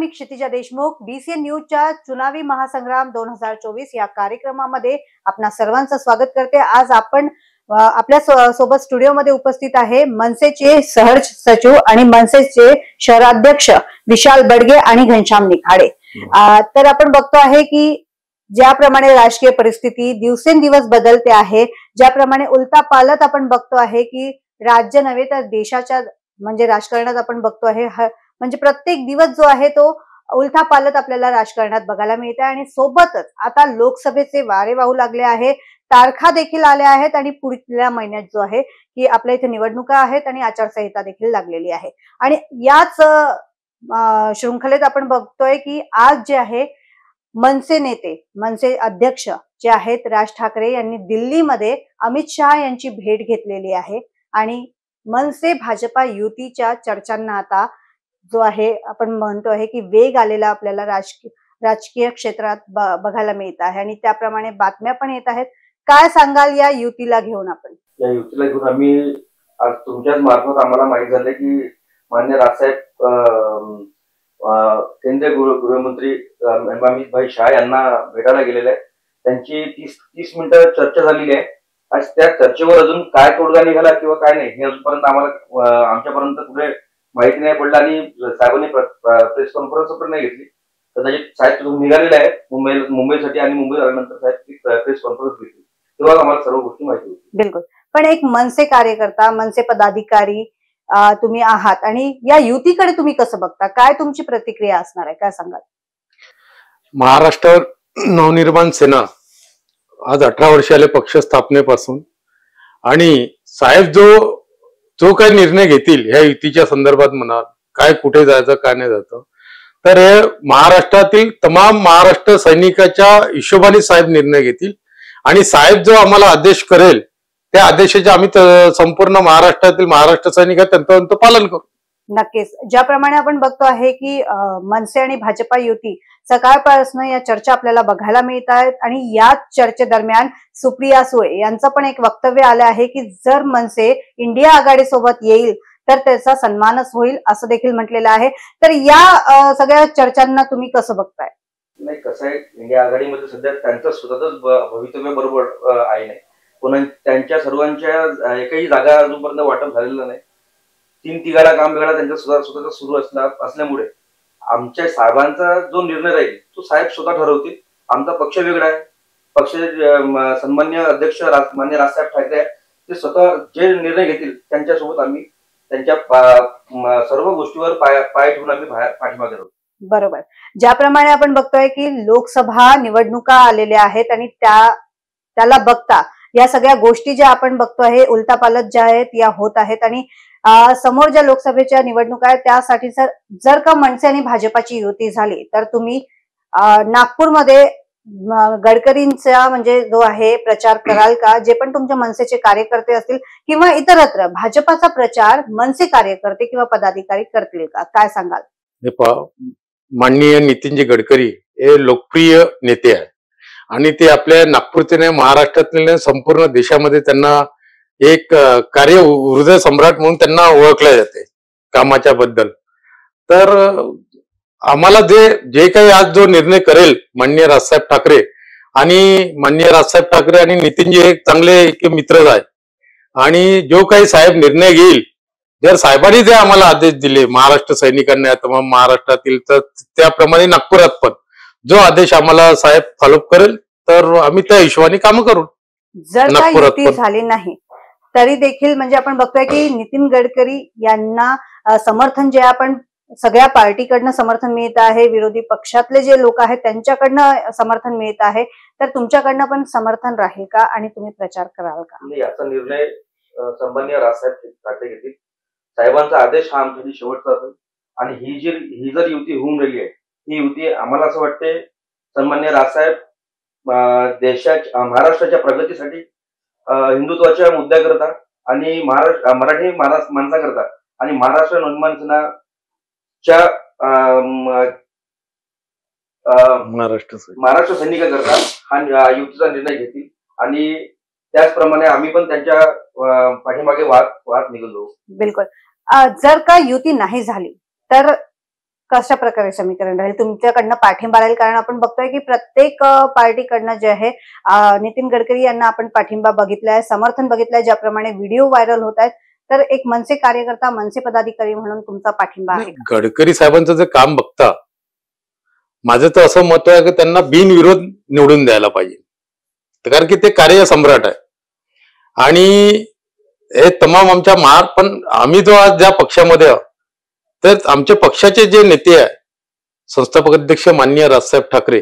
मी Kshitija Deshmukh BCN न्यूजच्या चुनावी महासंग्राम 2024 या कार्यक्रमामध्ये आपणा सर्वांचं स्वागत करते। आज आपण आपल्या सोबत स्टुडिओ मध्ये उपस्थित आहे मनसेचे सहसचिव आणि मनसेचे शहराध्यक्ष विशाल बडगे आणि घनश्याम निखाडे। तर आपण बघतो आहे की ज्याप्रमाणे राजकीय परिस्थिती दिवसेंदिवस बदलते आहे, ज्याप्रमाणे उलटापालट आपण बघतो आहे की राज्य नव्हे तर देशाच्या म्हणजे राजकारणात आपण बघतो आहे, म्हणजे प्रत्येक दिवस जो आहे तो उलटापालट आपल्याला राजकारणात बघायला मिळते। आणि सोबतच आता लोकसभेचे वारे वाहू लागले आहे, तारखा देखील आल्या आहेत आणि पुढच्या महिन्यात जो आहे की आपल्या इथे निवडणुका आहेत आणि आचारसंहिता देखील लागलेली आहे। आणि याच शृंखलेत आपण बघतोय की आज जे आहे मनसे नेते मनसे अध्यक्ष जे आहेत राज ठाकरे यांनी दिल्लीमध्ये अमित शाह यांची भेट घेतलेली आहे आणि मनसे भाजपा युतीच्या चर्चांना आता जो आहे आपण म्हणतो आहे की वेग आलेला आपल्याला राजकीय क्षेत्रात बघायला मिळत आहे आणि त्याप्रमाणे बातम्या पण येत आहेत। काय सांगाल या युतीला घेऊन? आपण या युतीला घेऊन आम्ही आज तुमच्याच मार्फत आम्हाला माहिती झाले की मान्य राजसाहेब केंद्रीय गृहमंत्री अमित भाई शाह यांना भेटायला गेलेले आहेत। त्यांची 30 मिनिटं चर्चा झालेली आहे। आज त्या चर्चेवर अजून काय तोडगा निघाला किंवा काय नाही हे अजूनपर्यंत आम्हाला आमच्यापर्यंत कुठे माहिती नाही पडलं आणि साहेबांनी प्रेस कॉन्फरन्स पण नाही घेतली। कदाचित साहेब तिथून निघालेले आहेत मुंबईसाठी आणि मुंबईत आल्यानंतर साहेब प्रेस कॉन्फरन्स घेतली तेव्हा आम्हाला सर्व गोष्टी माहिती होती। बिलकुल, पण एक मनसे कार्यकर्ता मनसे पदाधिकारी तुम्ही आहात आणि या युतीकडे तुम्ही कसं बघता? काय तुमची प्रतिक्रिया असणार आहे? काय सांगाल? महाराष्ट्र नवनिर्माण सेना आज 18 वर्ष आले पक्ष स्थापनेपासून आणि साहेब जो जो काही निर्णय घेतील ह्या युतीच्या संदर्भात म्हणा, काय कुठे जायचं काय नाही जायचं, तर हे महाराष्ट्रातील तमाम महाराष्ट्र सैनिकाच्या हिशोबाने साहेब निर्णय घेतील आणि साहेब जो आम्हाला आदेश करेल त्या आदेशाचे आम्ही संपूर्ण महाराष्ट्रातील महाराष्ट्र सैनिक तंतोतंत पालन करू। नक्कीच, ज्याप्रमाणे आपण बघतो आहे की मनसे आणि भाजपा युती सकाळपासून या चर्चा आपल्याला बघायला मिळत आहेत आणि या चर्चेदरम्यान सुप्रिया सोय यांचं पण एक वक्तव्य आलं आहे की जर मनसे इंडिया आघाडी सोबत येईल तर त्याचा सन्मानच होईल असं देखील म्हटलेलं आहे। तर या सगळ्या चर्चांना तुम्ही कसं बघताय? नाही, कसं आहे, इंडिया आघाडीमध्ये सध्या त्यांचं स्वतःच भवितव्य बरोबर आहे, नाही कोणा त्यांच्या सर्वांच्या एकही जागा अजूनपर्यंत वाटप झालेलं नाही। 3 तिघाला काम वेगळा त्यांच्या स्वतःचा सुरू असल्यामुळे आमच्या साहेबांचा जो निर्णय राहील तो साहेब स्वतः ठरवतील। आमचा पक्ष वेगळा आहे, पक्ष सन्मान्य अध्यक्ष मान्य राजसाहेब ठाकरे आहेत, ते स्वतः जे निर्णय घेतील त्यांच्यासोबत आम्ही त्यांच्या सर्व गोष्टीवर पाय ठेवून आम्ही पाठीमागे राहू। बरोबर, ज्याप्रमाणे आपण बघतोय की लोकसभा निवडणुका आलेल्या आहेत आणि त्याला बघता या सगळ्या गोष्टी ज्या आपण बघतो आहे उलटापालट ज्या आहेत या होत आहेत आणि समोर ज्या लोकसभेच्या निवडणुका आहेत त्यासाठी जर का मनसे आणि भाजपाची युती झाली तर तुम्ही नागपूरमध्ये गडकरींचा म्हणजे जो आहे प्रचार कराल का? जे पण तुमच्या मनसेचे कार्यकर्ते असतील किंवा इतरत्र भाजपाचा प्रचार मनसे कार्यकर्ते किंवा पदाधिकारी करतील का? काय सांगाल? माननीय नितिनजी गडकरी हे लोकप्रिय नेते आहेत आणि ते आपल्या नागपूरचे नाही महाराष्ट्रातील नाही संपूर्ण देशामध्ये त्यांना एक कार्य हृदय सम्राट म्हणून त्यांना ओळखले जाते कामाच्या बद्दल। तर आम्हाला जे जे काही आज जो निर्णय करेल माननीय राजसाहेब ठाकरे आणि नितीनजी हे चांगले मित्रच आहेत आणि जो काही साहेब निर्णय घेईल जर साहेबांनी जे आम्हाला आदेश दिले महाराष्ट्र सैनिकांना तमाम महाराष्ट्रातील तर त्याप्रमाणे नागपुरात पण जो आदेश आम्हाला साहेब फॉलोअप करेल तर आम्ही त्या हिशोबाने काम करू। जर काही युती झाली नाही तरी देखील म्हणजे आपण बघतोय की नितीन गडकरी यांना समर्थन जे आपण सगळ्या पार्टीकडनं समर्थन मिळत आहे, विरोधी पक्षातले जे लोक आहेत त्यांच्याकडनं समर्थन मिळत आहे, तर तुमच्याकडनं पण समर्थन राहील का आणि तुम्ही प्रचार कराल का? याचा निर्णय संबंधित राजसाहेब ठाकरे घेतील। साहेबांचा आदेश हा आमच्यासाठी शेवटचा असेल आणि ही जर युती होऊन राहिली आहे ही युती आम्हाला असं वाटते सन्मान्य राजसाहेब देशाच्या महाराष्ट्राच्या प्रगतीसाठी हिंदुत्वाच्या मुद्द्याकरता आणि महाराष्ट्र मराठी माणसाकरता आणि महाराष्ट्र नवनिर्माण सेनाच्या महाराष्ट्र सैनिकाकरता हा युतीचा निर्णय घेतील आणि त्याचप्रमाणे आम्ही पण त्यांच्या पाठीमागे वाहत निघलो। बिलकुल, जर का युती नाही झाली तर कशा प्रकारे समीकरण राहील, तुमच्याकडनं पाठिंबा राहील? कारण आपण बघतोय की प्रत्येक पार्टीकडनं जे आहे नितीन गडकरी यांना आपण पाठिंबा बघितलाय, समर्थन बघितलंय, ज्याप्रमाणे व्हिडिओ व्हायरल होत आहेत. तर एक मनसे कार्यकर्ता, मनसे पदाधिकारी म्हणून तुमचा पाठिंबा आहे? गडकरी साहेबांचं जे काम बघता माझं तर असं मत आहे की त्यांना बिनविरोध निवडून द्यायला पाहिजे, कारण की ते कार्य सम्राट आहे. आणि हे तमाम आमच्या पण आम्ही जो आज ज्या पक्षामध्ये आहोत तर आमच्या पक्षाचे जे नेते आहे संस्थापक अध्यक्ष माननीय राजसाहेब ठाकरे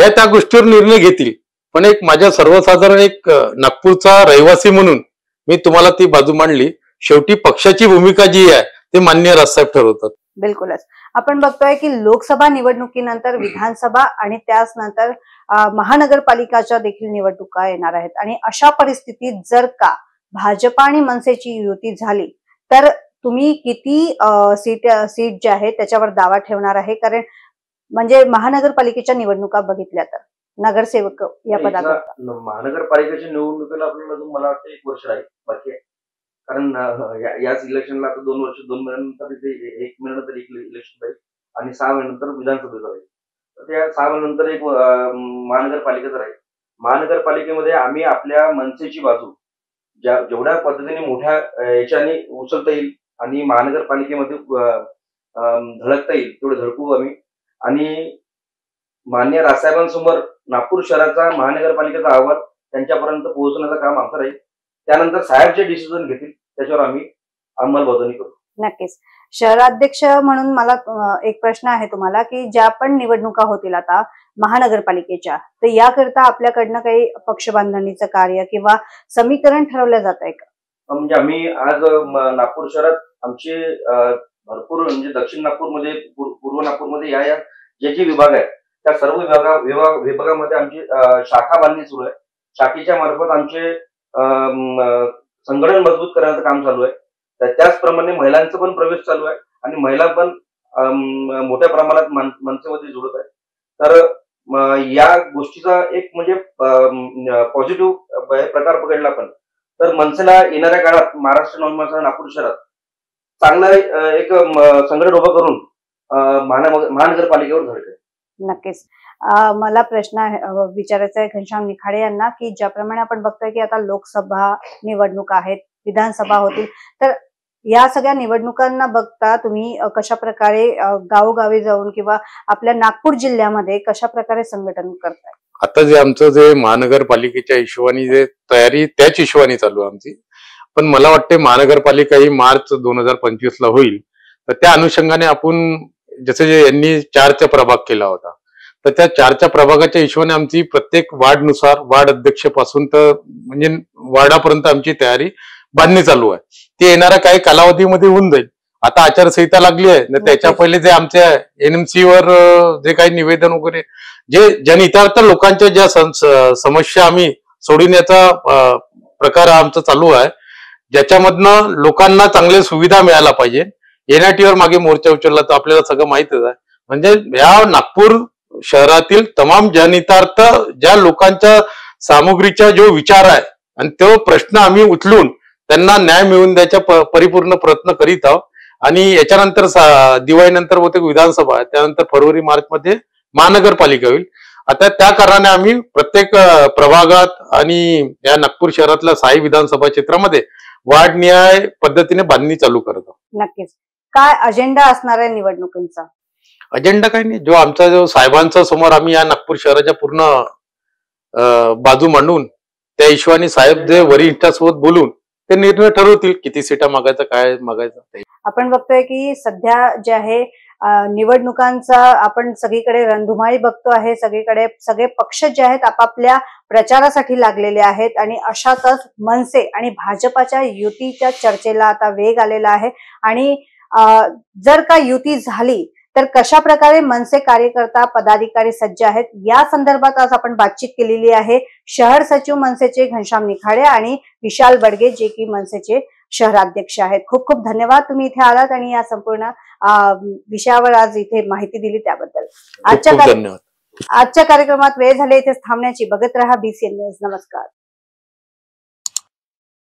हे त्या गोष्टीवर निर्णय घेतील. पण एक माझ्या सर्वसाधारण एक नागपूरचा रहिवासी म्हणून मी तुम्हाला ती बाजू मांडली. शेवटी पक्षाची भूमिका जी आहे ते माननीय राजसाहेब ठरवतात. बिलकुलच. आपण बघतोय की लोकसभा निवडणुकीनंतर विधानसभा आणि त्याच नंतर महानगरपालिकाच्या देखील निवडणुका येणार आहेत. आणि अशा परिस्थितीत जर का भाजप आणि मनसेची युती झाली तर तुम्ही किती सीट जे आहे त्याच्यावर दावा ठेवणार आहे? कारण म्हणजे महानगरपालिकेच्या निवडणुका बघितल्या तर नगरसेवक या पदावर महानगरपालिकेच्या निवडणुकीला आपल्याला मला वाटतं 1 वर्ष आहे बाकी आहे. कारण याच इलेक्शनला आता 2 वर्ष, 2 महिन्यानंतर 1 महिन्यानंतर एक इलेक्शन राहील आणि 6 महिन्यानंतर विधानसभेचं राहील. तर त्या 6 महिन्यानंतर एक महानगरपालिकेचं राहील. महानगरपालिकेमध्ये आम्ही आपल्या मनसेची बाजू जेवढ्या पद्धतीने मोठ्या याच्याने उचलता येईल आणि महानगरपालिकेमध्ये धडकता येईल तेवढे धडकू आम्ही. आणि मान्य राजसाहेबांसमोर नागपूर शहराचा महानगरपालिकेचा अहवाल त्यांच्यापर्यंत पोहोचण्याचं काम आमचं राहील. त्यानंतर साहेब जे डिसिजन घेतील त्याच्यावर आम्ही अंमलबजावणी करू. नक्कीच. शहराध्यक्ष म्हणून मला एक प्रश्न आहे तुम्हाला की ज्या पण निवडणुका होतील आता महानगरपालिकेच्या तर याकरता आपल्याकडनं काही पक्ष बांधणीचं कार्य किंवा समीकरण ठरवलं जात आहे का? म्हणजे आम्ही आज नागपूर शहरात आमचे भरपूर म्हणजे दक्षिण नागपूरमध्ये, पूर्व नागपूरमध्ये या जे विभाग आहेत त्या सर्व विभागामध्ये आमची शाखा बांधणी सुरू आहे. शाखेच्या मार्फत आमचे संघटन मजबूत करण्याचं काम चालू आहे. त्याचप्रमाणे महिलांचा पण प्रवेश चालू आहे आणि महिला पण मोठ्या प्रमाणात मनसेमध्ये जोडत आहे. तर या गोष्टीचा एक म्हणजे पॉझिटिव्ह प्रकार पकडला आपण तर मनसेला येणाऱ्या काळात महाराष्ट्र नवनिर्माण सेना नागपूर शहरात चांगला एक संघटन उभं करून महानगरपालिकेवर धडक आहे. नक्कीच. मला प्रश्न विचारायचा आहे घनश्याम निखाडे यांना की ज्याप्रमाणे आपण बघतोय की आता लोकसभा निवडणुका आहेत, विधानसभा होतील, तर या सगळ्या निवडणुकांना बघता तुम्ही कशा प्रकारे गावोगावी जाऊन किंवा आपल्या नागपूर जिल्ह्यामध्ये कशा प्रकारे संघटन करताय? आता जे आमचं जे महानगरपालिकेच्या हिशोबाने जे तयारी त्याच हिशोबाने चालू आहे आमची. पण मला वाटते महानगरपालिका ही मार्च 2025 ला होईल तर त्या अनुषंगाने आपण जसं जे यांनी 4चा प्रभाग केला होता तर त्या 4च्या प्रभागाच्या हिशोबाने आमची प्रत्येक वार्डनुसार वार्ड अध्यक्षपासून तर म्हणजे वार्डापर्यंत आमची तयारी बांधणी चालू आहे. ते येणाऱ्या काही कालावधीमध्ये होऊन जाईल. आता आचारसंहिता लागली आहे ना, त्याच्या पहिले जे आमच्या एनएमसी वर जे काही निवेदन वगैरे जे जनहितार्थ लोकांच्या ज्या समस्या आम्ही सोडविण्याचा प्रकार आमचा चालू आहे ज्याच्यामधनं लोकांना चांगल्या सुविधा मिळायला पाहिजे. एनआयटीवर मागे मोर्चा उचलला तर आपल्याला सगळं माहितच आहे. म्हणजे या नागपूर शहरातील तमाम जनहितार्थ ज्या लोकांच्या सामुग्रीचा जो विचार आहे आणि तो प्रश्न आम्ही उचलून त्यांना न्याय मिळवून द्यायचा परिपूर्ण प्रयत्न करीत आहोत. आणि याच्यानंतर दिवाळीनंतर बहुतेक विधानसभा आहे, त्यानंतर फेब्रुवारी मार्चमध्ये महानगरपालिका होईल. आता त्या कारणाने आम्ही प्रत्येक प्रभागात आणि या नागपूर शहरातल्या 6 विधानसभा क्षेत्रामध्ये वार्ड न्याय पद्धतीने बांधणी चालू करत आहोत. नक्कीच. काय अजेंडा असणार आहे निवडणुकींचा? अजेंडा काही नाही, जो आमचा जो साहेबांचा समोर आम्ही या नागपूर शहराच्या पूर्ण बाजू मांडून त्या हिशोबाने साहेब जे वरिष्ठांसोबत बोलून ते निर्णय ठरवतील किती सीटा मागायचं काय मागायचं. आपण बघतोय की सध्या जे आहे निवडणुकांचा आपण सगळीकडे रणधुमाळी बघतो आहे. सगळीकडे सगळे पक्ष जे आहेत आपापल्या प्रचारासाठी लागलेले आहेत आणि अशातच मनसे आणि भाजपाच्या युतीच्या चर्चेला आता वेग आलेला आहे. आणि जर का युती झाली तर कशा प्रकारे मनसे कार्यकर्ता पदाधिकारी सज्ज आहेत या संदर्भात आज आपण बातचीत केलेली आहे शहर सचिव मनसेचे घनश्याम निखाडे आणि विशाल बडगे जे की मनसेचे शहराध्यक्ष आहेत. खूप खूप धन्यवाद तुम्ही इथे आलात आणि या संपूर्ण विषयावर आज इथे माहिती दिली त्याबद्दल. आजच्या कार्यक्रमात वेळ झाले इथे थांबण्याची. बघत रहा बीसीएन न्यूज. नमस्कार.